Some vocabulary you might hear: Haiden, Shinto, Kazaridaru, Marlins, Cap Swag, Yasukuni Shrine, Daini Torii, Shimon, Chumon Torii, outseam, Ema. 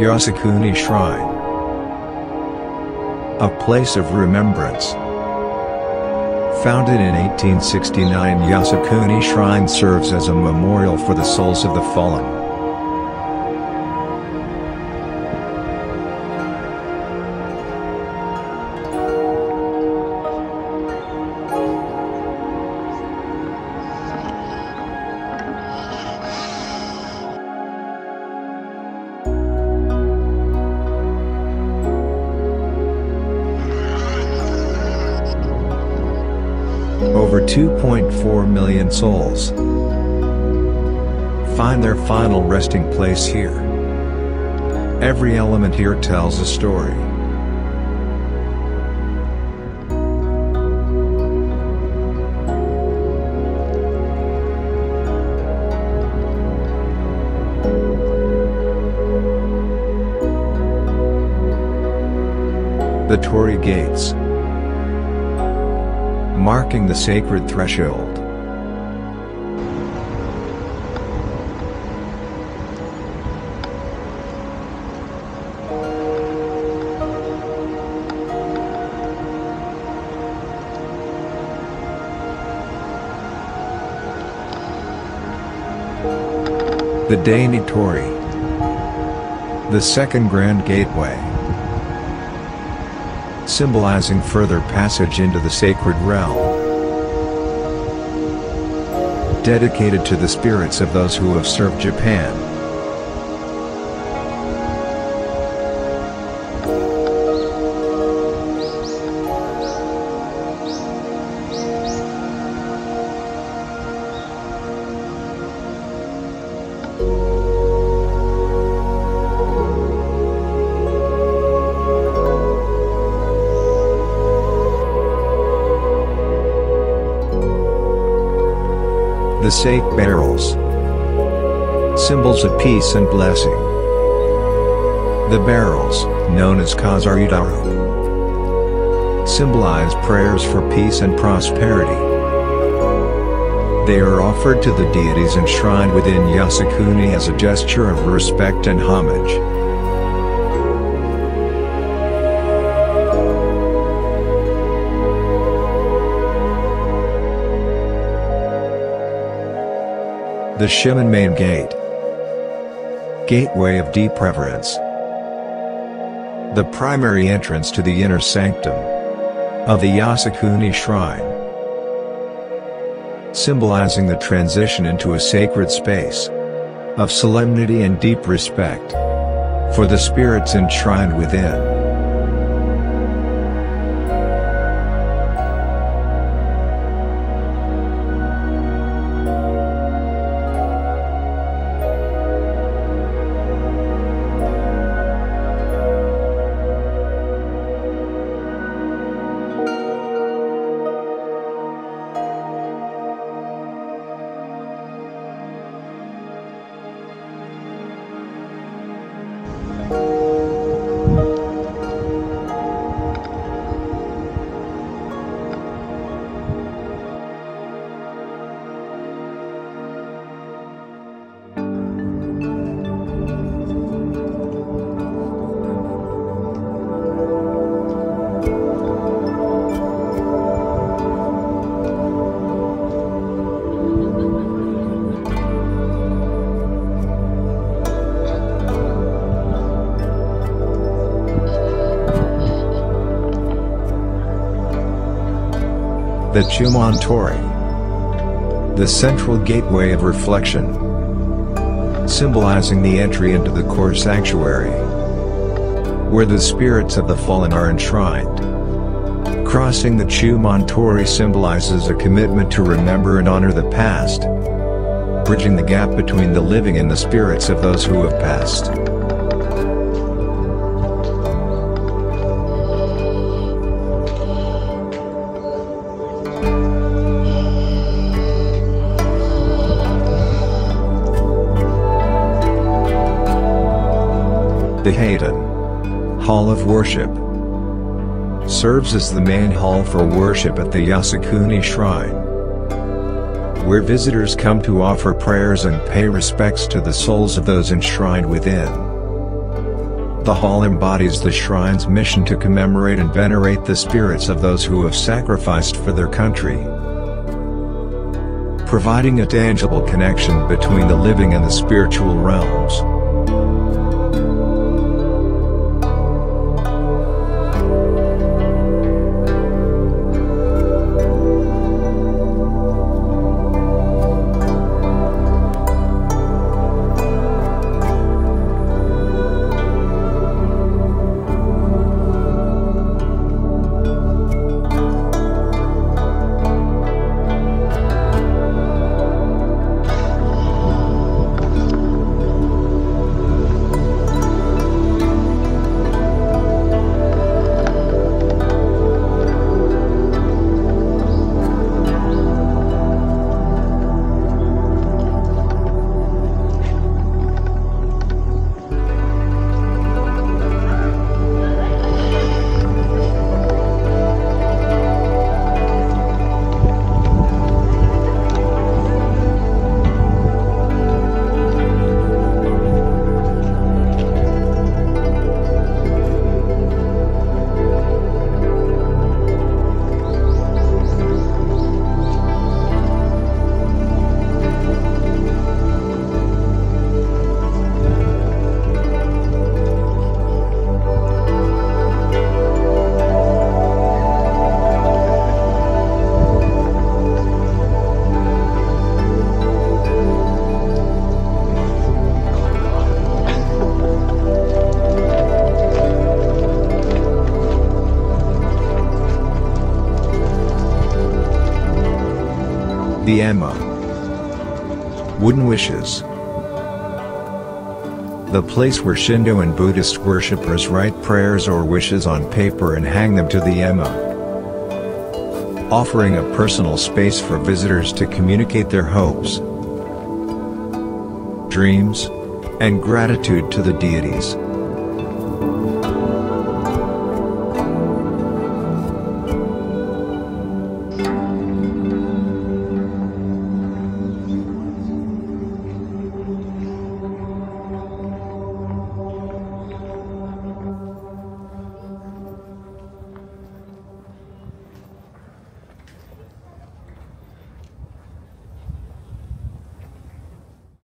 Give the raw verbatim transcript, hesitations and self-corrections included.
Yasukuni Shrine. A place of remembrance. Founded in eighteen sixty-nine, Yasukuni Shrine serves as a memorial for the souls of the fallen. Over two point four million souls find their final resting place here. Every element here tells a story. The Torii Gates, marking the sacred threshold. The Daini Torii, the second grand gateway, symbolizing further passage into the sacred realm. Dedicated to the spirits of those who have served Japan. The sake barrels, symbols of peace and blessing. The barrels, known as Kazaridaru, symbolize prayers for peace and prosperity. They are offered to the deities enshrined within Yasukuni as a gesture of respect and homage. The Shimon Main Gate, gateway of deep reverence, the primary entrance to the inner sanctum of the Yasukuni Shrine, symbolizing the transition into a sacred space of solemnity and deep respect for the spirits enshrined within. The Chumon Torii, the central gateway of reflection, symbolizing the entry into the core sanctuary, where the spirits of the fallen are enshrined. Crossing the Chumon Torii symbolizes a commitment to remember and honor the past, bridging the gap between the living and the spirits of those who have passed. The Haiden Hall of Worship serves as the main hall for worship at the Yasukuni Shrine, where visitors come to offer prayers and pay respects to the souls of those enshrined within. The hall embodies the shrine's mission to commemorate and venerate the spirits of those who have sacrificed for their country, providing a tangible connection between the living and the spiritual realms. The Ema. Wooden wishes. The place where Shinto and Buddhist worshippers write prayers or wishes on paper and hang them to the Ema, offering a personal space for visitors to communicate their hopes, dreams, and gratitude to the deities.